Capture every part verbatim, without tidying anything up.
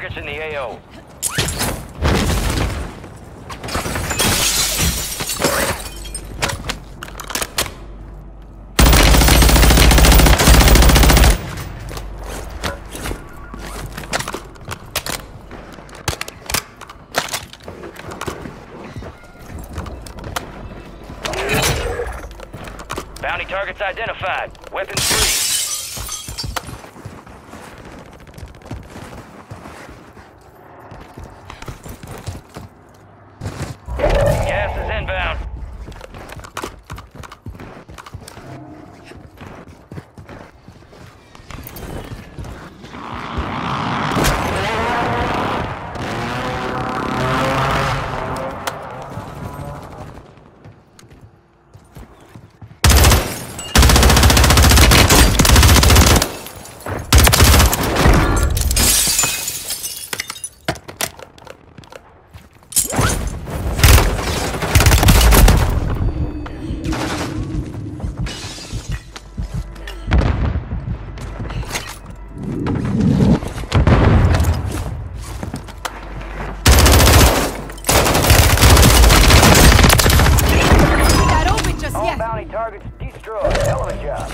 targets in the A O. Bounty targets identified. Weapons free. Targets destroyed. Hell of a job.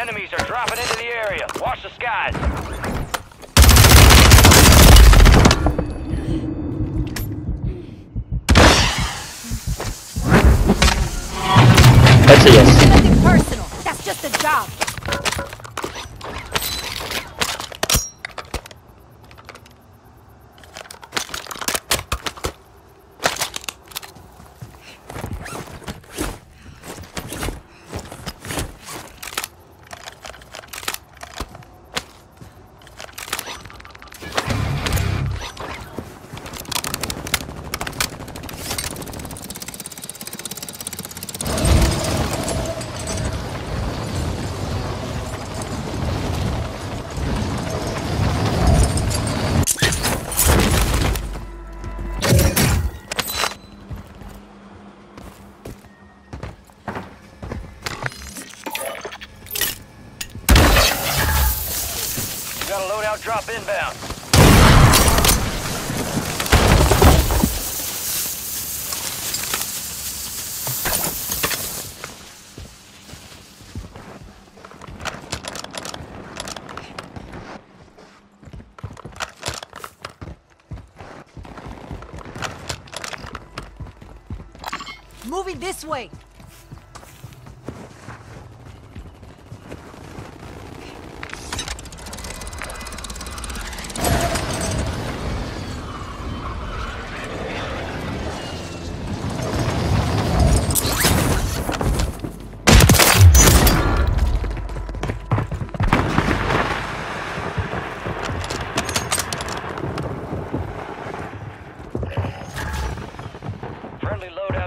Enemies are dropping into the area. Watch the skies. That's a yes. It's nothing personal. That's just a job. Got a loadout drop inbound. Moving this way.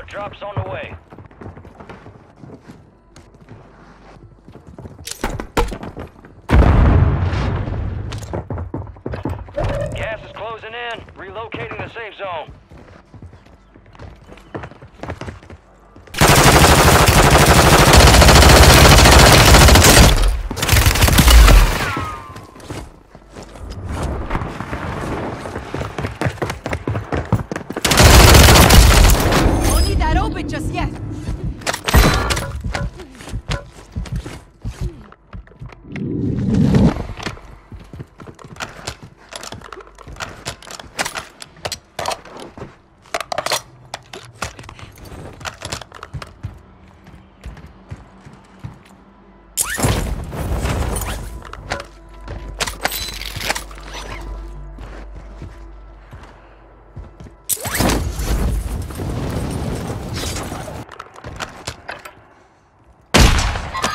Drops on the way. Gas is closing in, relocating the safe zone. Just yet.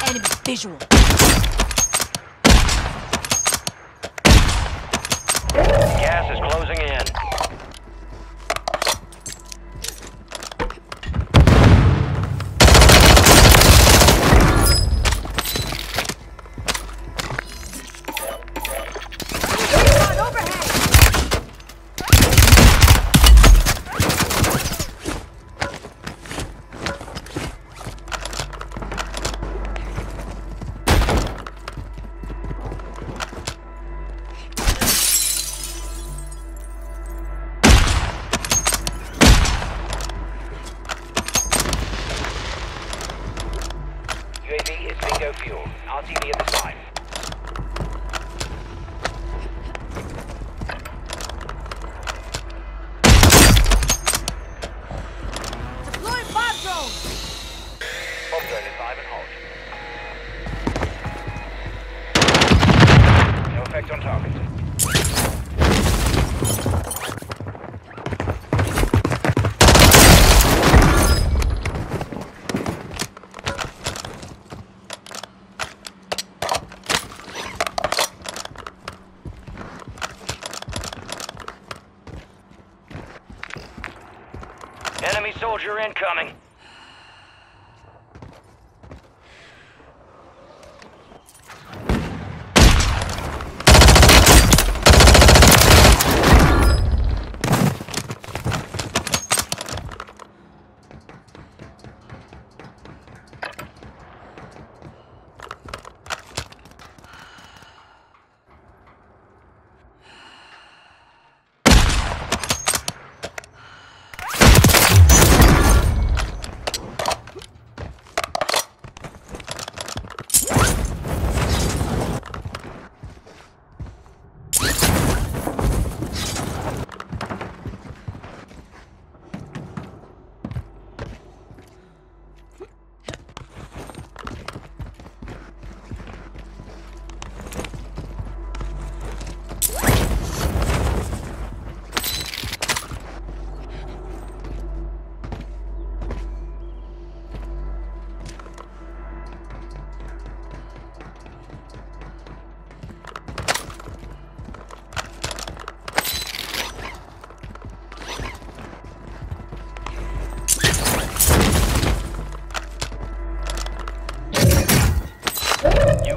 Enemy visual. Gas is closing in. U A V is bingo fuel. R T V at this time. Deploying bomb drone! Bomb drone is live and hot. No effect on target. Enemy soldier incoming.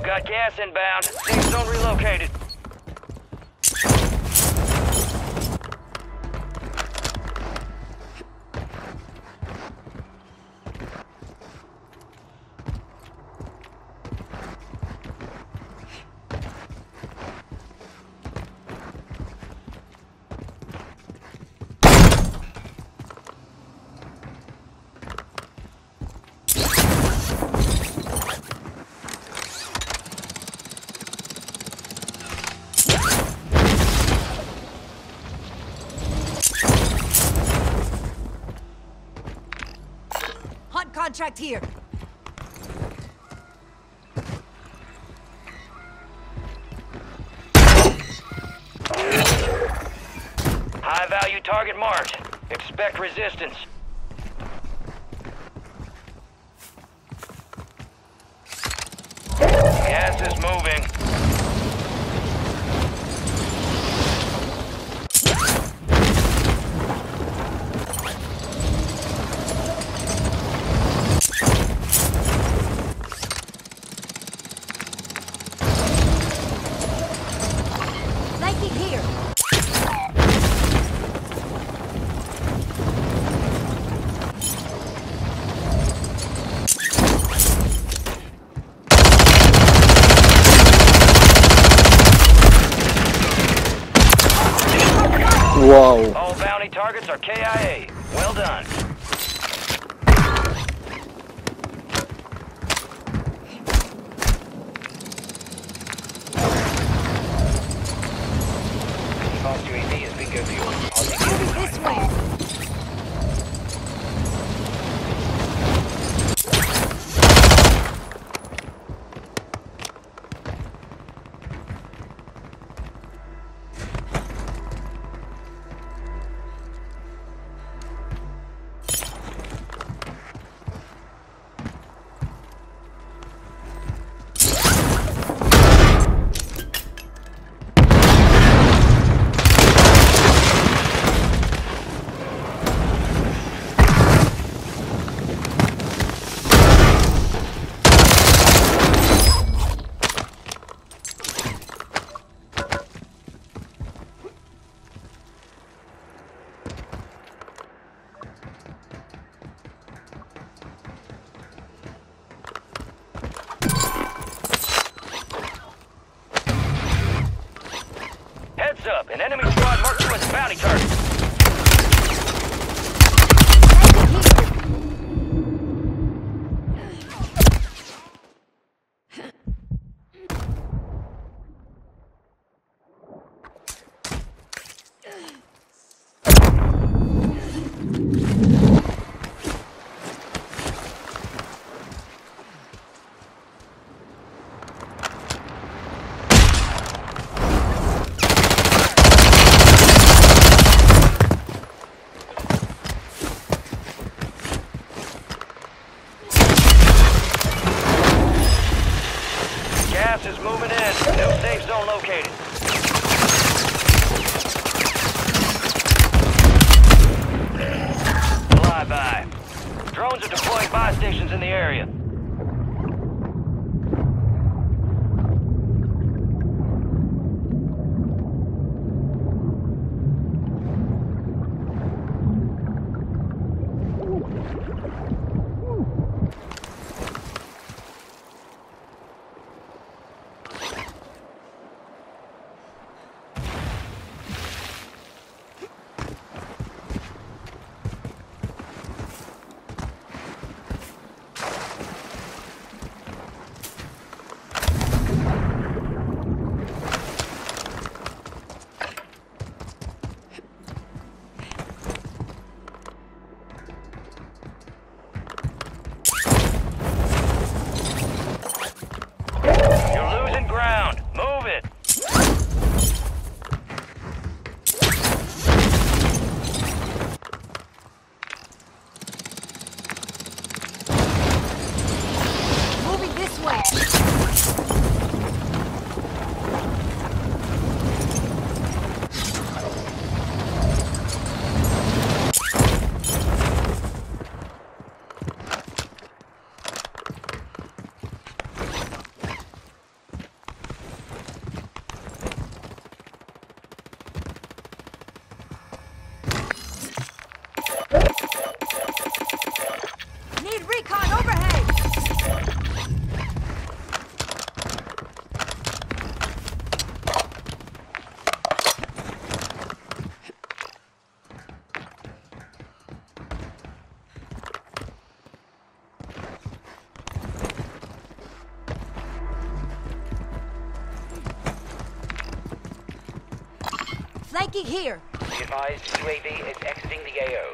Got gas inbound. Safe zone relocated. Contract here. High value target marked. Expect resistance. Gas is moving. Whoa. All bounty targets are K I A. Well done. Fast U A V is bingo fuel. This up. An enemy squad marked you as a bounty target. craft is moving in. No safe zone located. Fly-by. Drones are deploying buy stations in the area. Flanking here. The advised U A V is exiting the A O.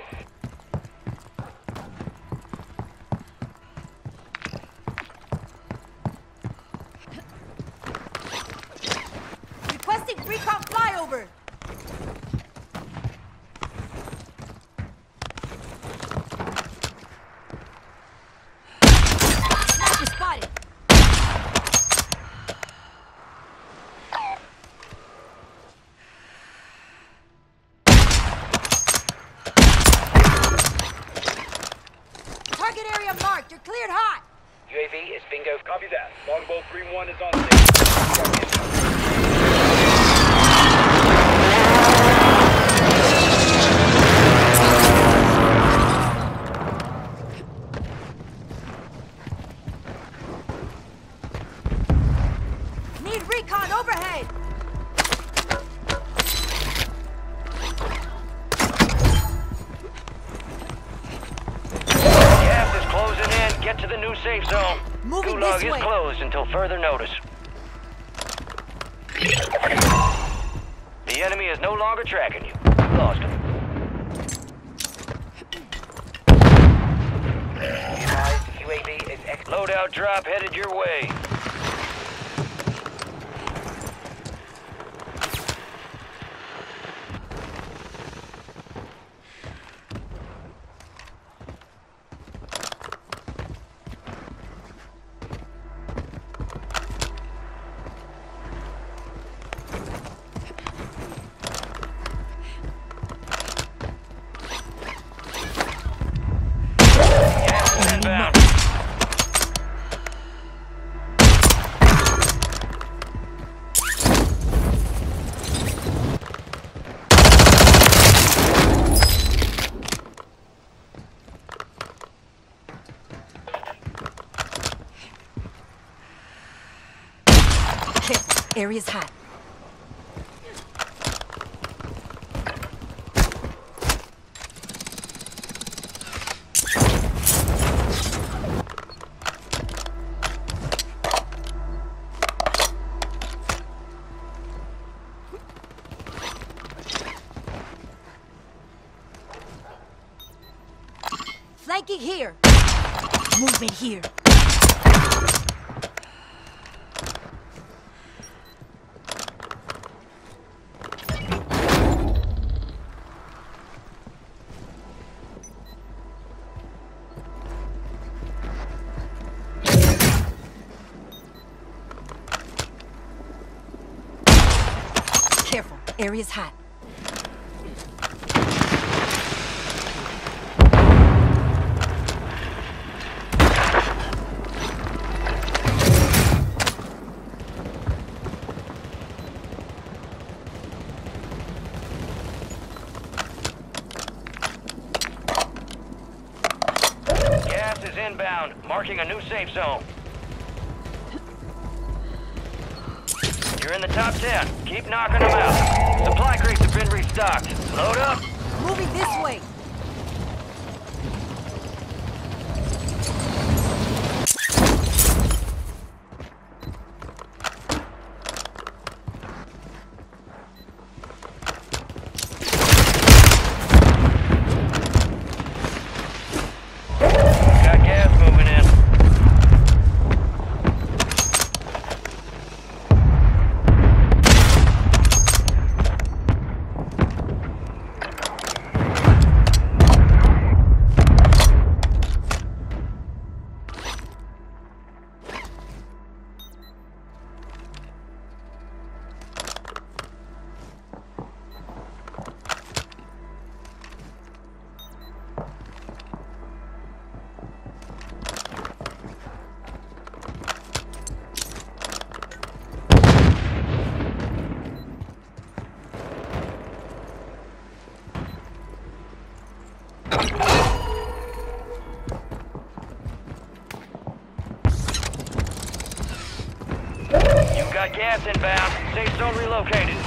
Cleared hot! U A V is bingo. Copy that. Longbow three one is on station. Need recon overhead! To the new safe zone. Moving Gulag this way. Is closed until further notice. The enemy is no longer tracking you. Lost him. U A V is ex- Loadout drop headed your way. Area's hot. Flanking here. Movement here. area's hot. Gas is inbound, marking a new safe zone. You're in the top ten. Keep knocking them out. Supply crates have been restocked. Load up. Moving this way. Got gas inbound. Safe zone relocated.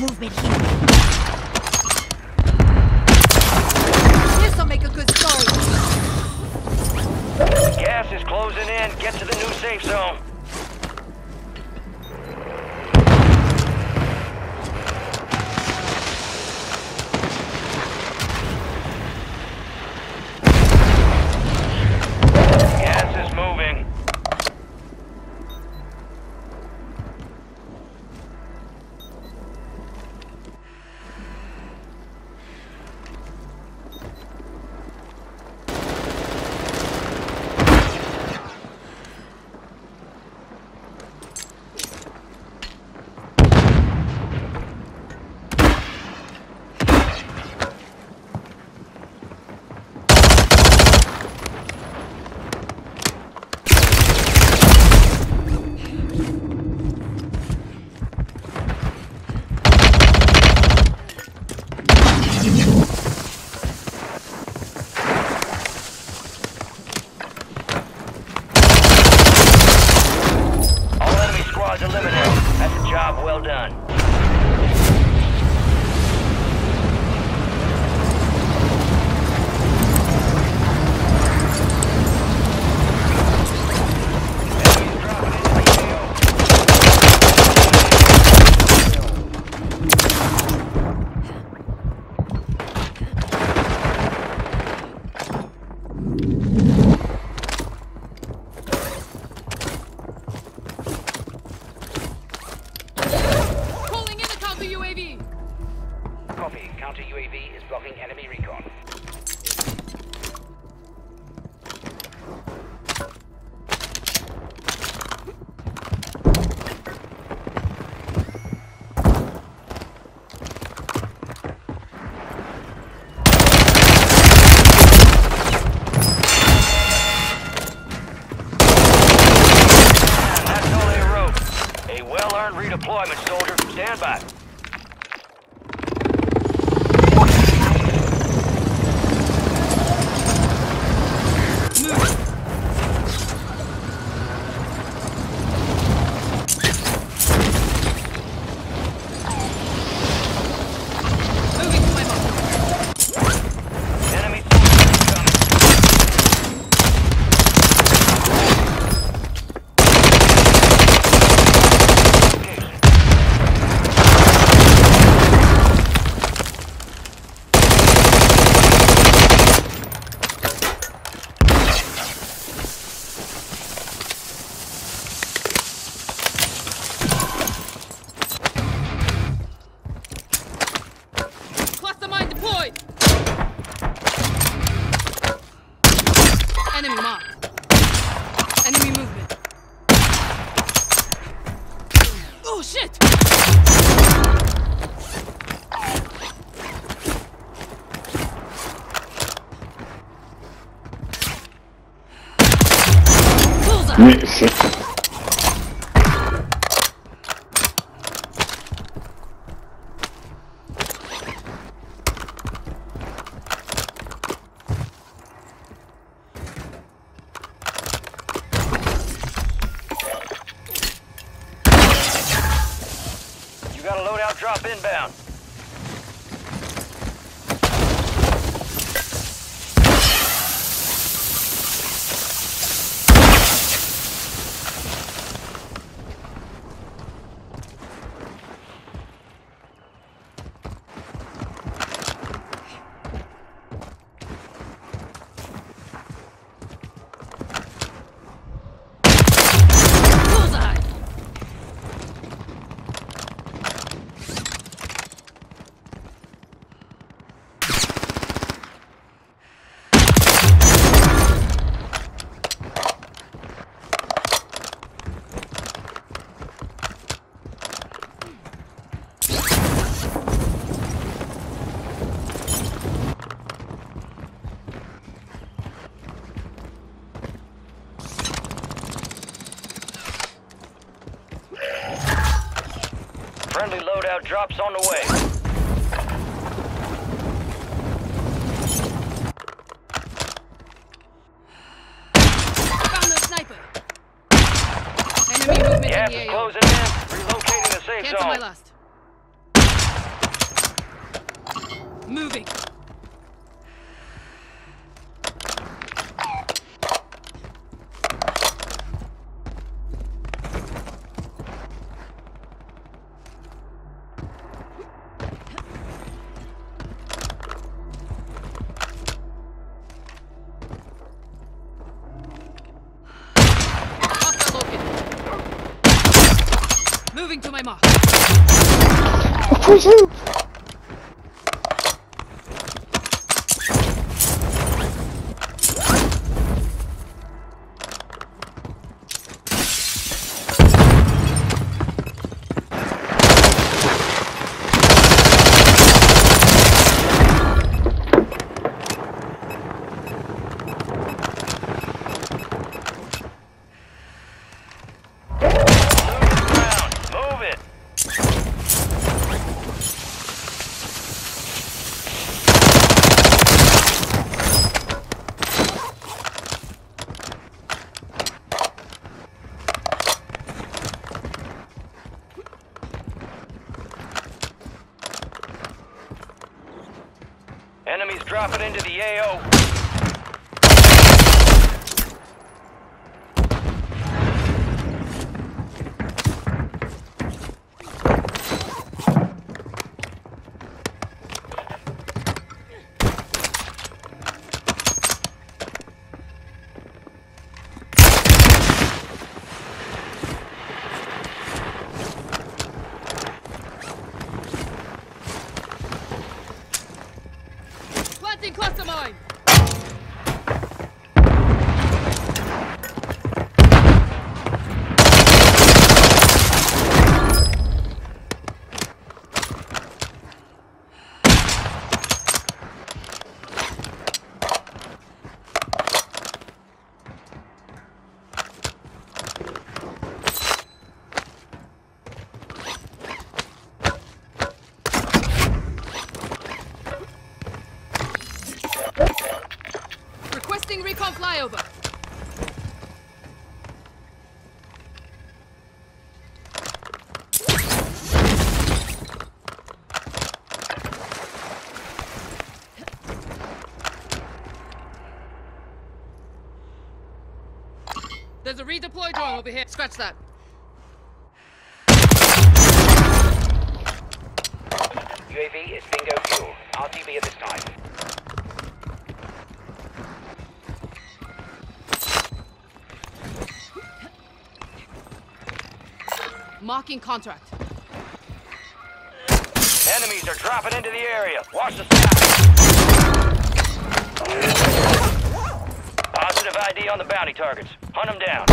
Movement here. This'll make a good story. Gas is closing in. Get to the new safe zone. U A V is blocking enemy recon. Learn redeployment, soldier. Stand by. Enemy marked. Enemy movement. Oh shit! Bullseye! Drop inbound. Friendly loadout drops on the way. Found the sniper. Enemy movement. Gap is closing in. Relocating the safe zone. Cancel my last. Moving. Moving to my mark. Enemies dropping into the A O. Planting cluster mine! Long flyover. There's a redeploy drone over here. Scratch that. U A V is bingo fuel. R T B at this time. Marking contract. Enemies are dropping into the area. Watch the sky. Positive I D on the bounty targets. Hunt them down.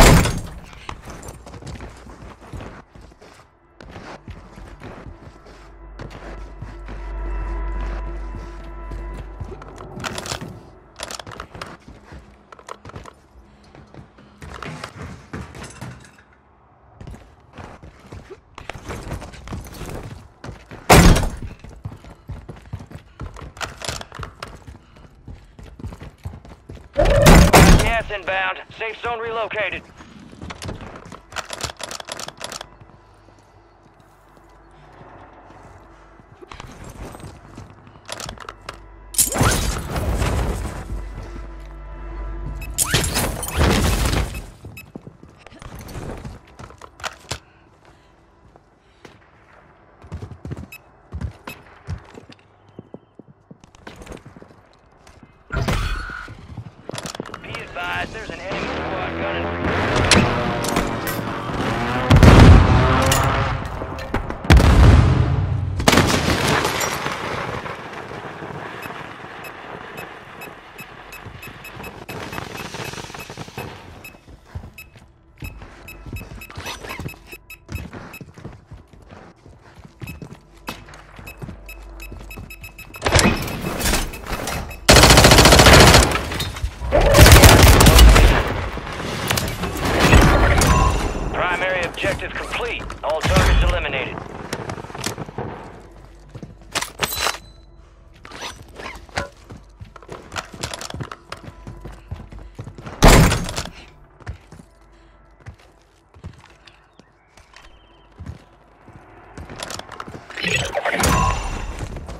Inbound. Safe zone relocated. There's an enemy squad gunning for objective complete. All targets eliminated.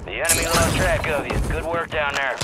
The enemy lost track of you. Good work down there.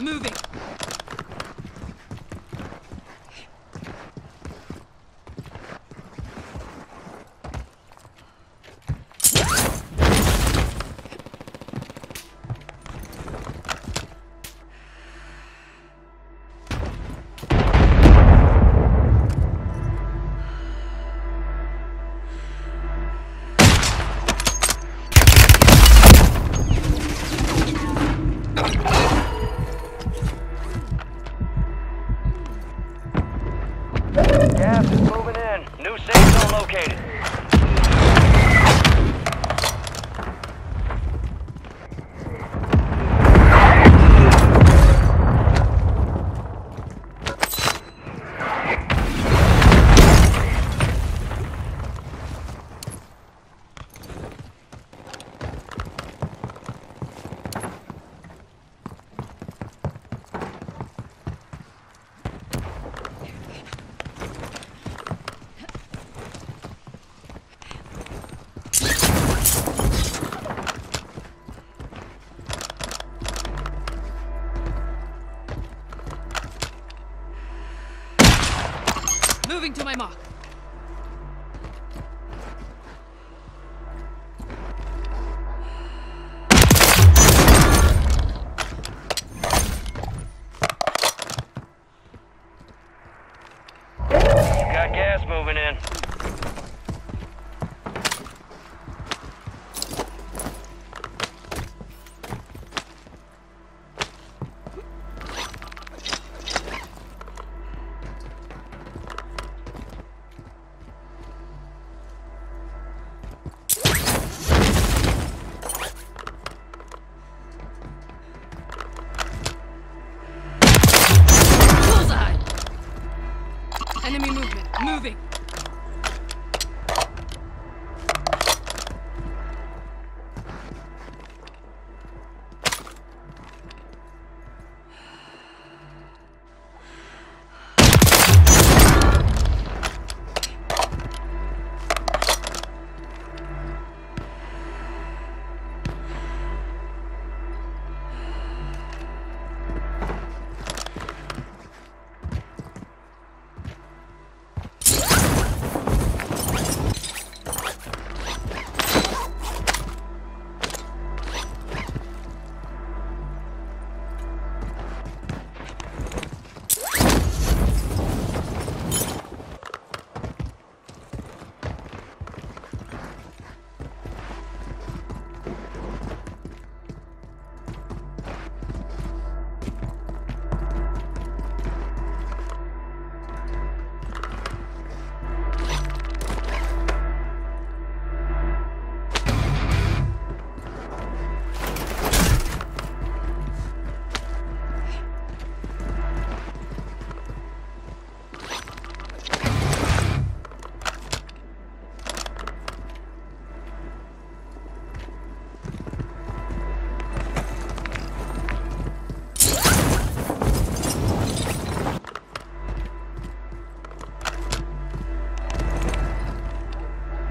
Moving. You Moving to my mark. Enemy movement. Moving.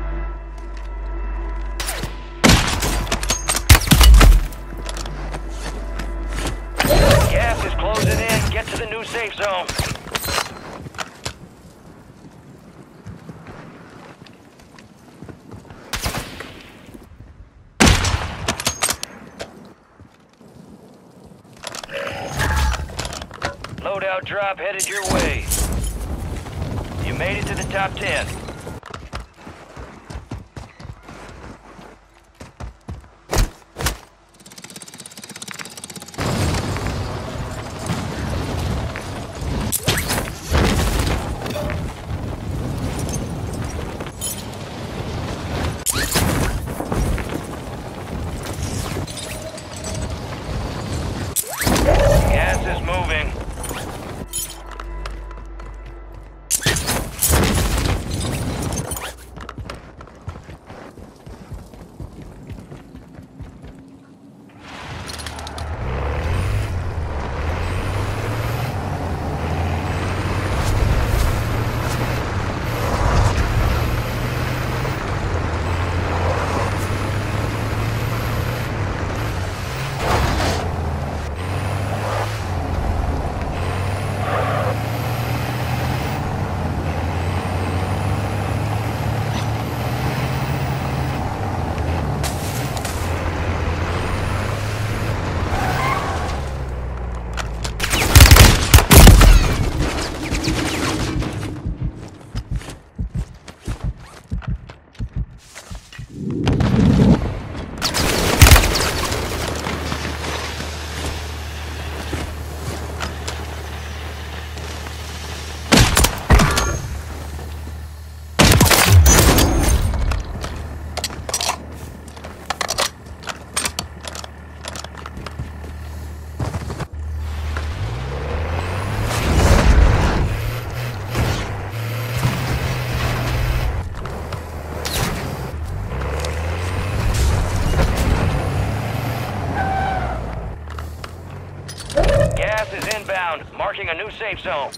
Safe zone. Loadout drop headed your way. You made it to the top ten. Marking a new safe zone.